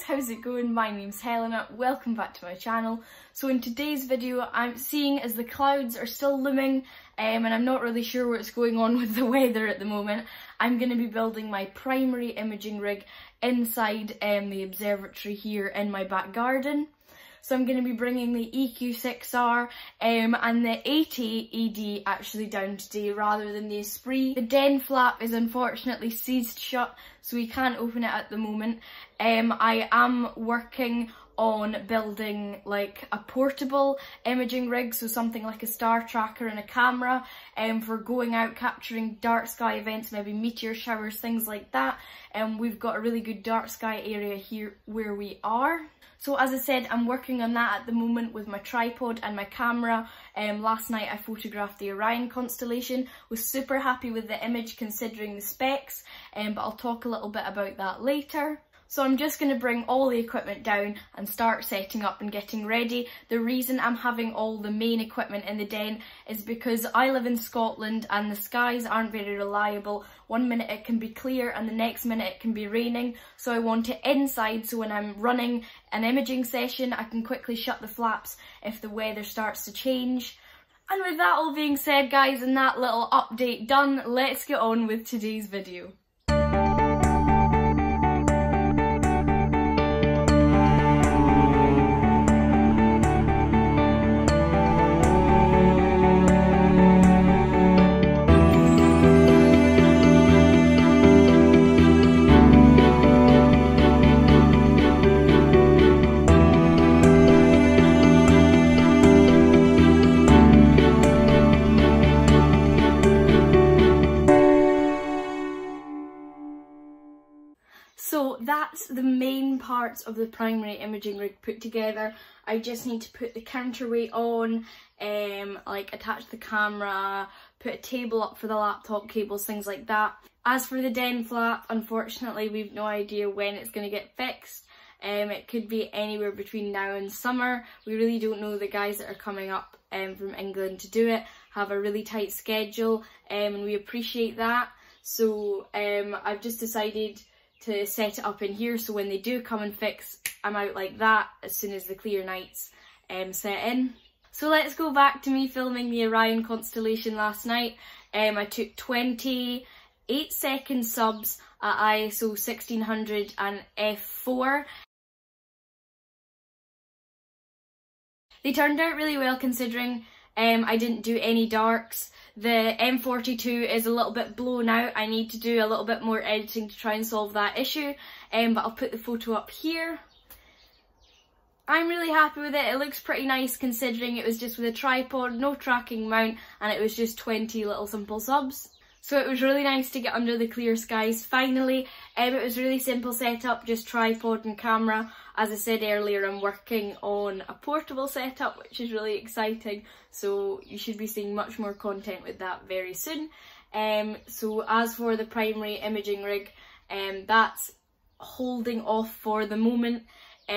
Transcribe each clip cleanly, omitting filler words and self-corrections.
guys, how's it going? My name's Helena, welcome back to my channel. So in today's video I'm seeing as the clouds are still looming and I'm not really sure what's going on with the weather at the moment, I'm going to be building my primary imaging rig inside the observatory here in my back garden. So I'm going to be bringing the EQ6R and the 80ED actually down today rather than the Esprit. The den flap is unfortunately seized shut, so we can't open it at the moment. I am working on building like a portable imaging rig, so something like a star tracker and a camera for going out capturing dark sky events, maybe meteor showers, things like that. And we've got a really good dark sky area here where we are. So as I said, I'm working on that at the moment with my tripod and my camera. Last night I photographed the Orion constellation, was super happy with the image considering the specs, but I'll talk a little bit about that later. So I'm just going to bring all the equipment down and start setting up and getting ready. The reason I'm having all the main equipment in the den is because I live in Scotland and the skies aren't very reliable. One minute it can be clear and the next minute it can be raining. So I want it inside so when I'm running an imaging session I can quickly shut the flaps if the weather starts to change. And with that all being said, guys, and that little update done, let's get on with today's video. So that's the main parts of the primary imaging rig put together. I just need to put the counterweight on, like attach the camera, put a table up for the laptop cables, things like that. As for the den flap, unfortunately we've no idea when it's going to get fixed. It could be anywhere between now and summer. We really don't know. The guys that are coming up from England to do it have a really tight schedule and we appreciate that. So I've just decided to set it up in here so when they do come and fix, I'm out like that as soon as the clear nights set in. So let's go back to me filming the Orion constellation last night. I took 28-second subs at ISO 1600 and f4. They turned out really well considering I didn't do any darks. The M42 is a little bit blown out. I need to do a little bit more editing to try and solve that issue, but I'll put the photo up here. I'm really happy with it. It looks pretty nice considering it was just with a tripod, no tracking mount, and it was just 20 little simple subs. So it was really nice to get under the clear skies finally. It was really simple setup, just tripod and camera. As I said earlier, I'm working on a portable setup, which is really exciting. So you should be seeing much more content with that very soon. So as for the primary imaging rig, that's holding off for the moment.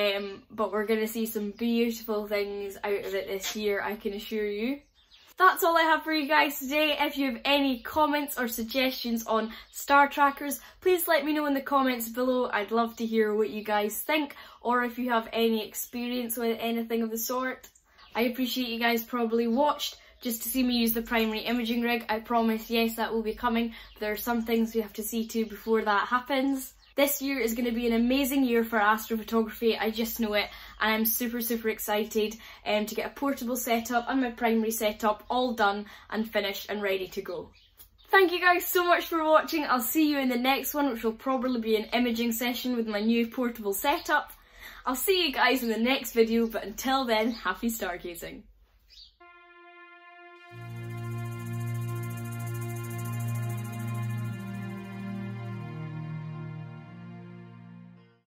But we're going to see some beautiful things out of it this year, I can assure you. That's all I have for you guys today. If you have any comments or suggestions on star trackers, please let me know in the comments below. I'd love to hear what you guys think or if you have any experience with anything of the sort. I appreciate you guys probably watched just to see me use the primary imaging rig. I promise, yes, that will be coming. There are some things we have to see to before that happens. This year is going to be an amazing year for astrophotography, I just know it, and I'm super excited to get a portable setup and my primary setup all done and finished and ready to go. Thank you guys so much for watching. I'll see you in the next one, which will probably be an imaging session with my new portable setup. I'll see you guys in the next video, but until then, happy stargazing.